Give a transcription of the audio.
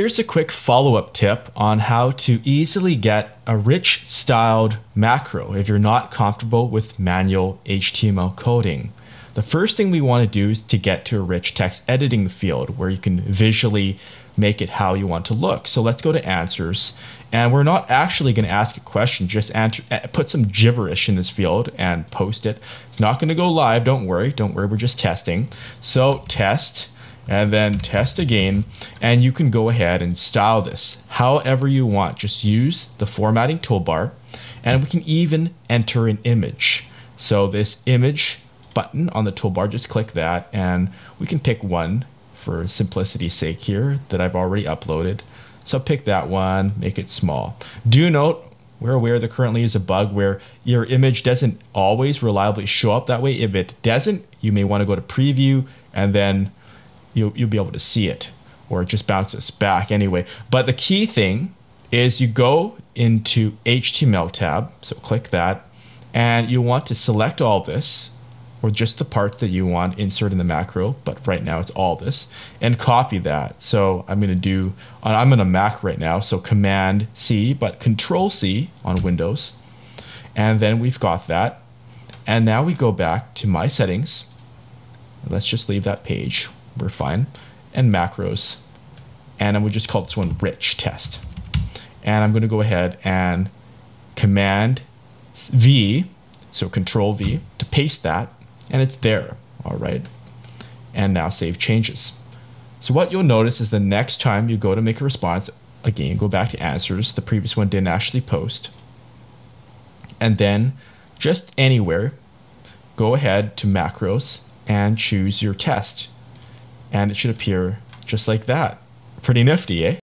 Here's a quick follow-up tip on how to easily get a rich styled macro if you're not comfortable with manual HTML coding. The first thing we want to do is to get to a rich text editing field where you can visually make it how you want to look. So let's go to answers, and we're not actually going to ask a question, just answer, put some gibberish in this field and post it. It's not going to go live. Don't worry. We're just testing. So test and then test again, and you can go ahead and style this however you want. Just use the formatting toolbar, and we can even enter an image. So this image button on the toolbar, just click that, and we can pick one for simplicity's sake here that I've already uploaded. So pick that one, make it small. Do note, we're aware there currently is a bug where your image doesn't always reliably show up that way. If it doesn't, you may want to go to preview, and then you'll be able to see it, or it just bounces back anyway. But the key thing is you go into HTML tab, so click that, and you want to select all this, or just the parts that you want insert in the macro, but right now it's all this, and copy that. So I'm on a Mac right now, so Command C, but Control C on Windows. And then we've got that. And now we go back to My Settings. Let's just leave that page, we're fine. And Macros, and I would just call this one Rich Test. And I'm gonna go ahead and Command V, so Control V to paste that. And it's there, all right. And now save changes. So what you'll notice is the next time you go to make a response, again, go back to answers, the previous one didn't actually post. And then just anywhere, go ahead to macros and choose your test. And it should appear just like that. Pretty nifty, eh?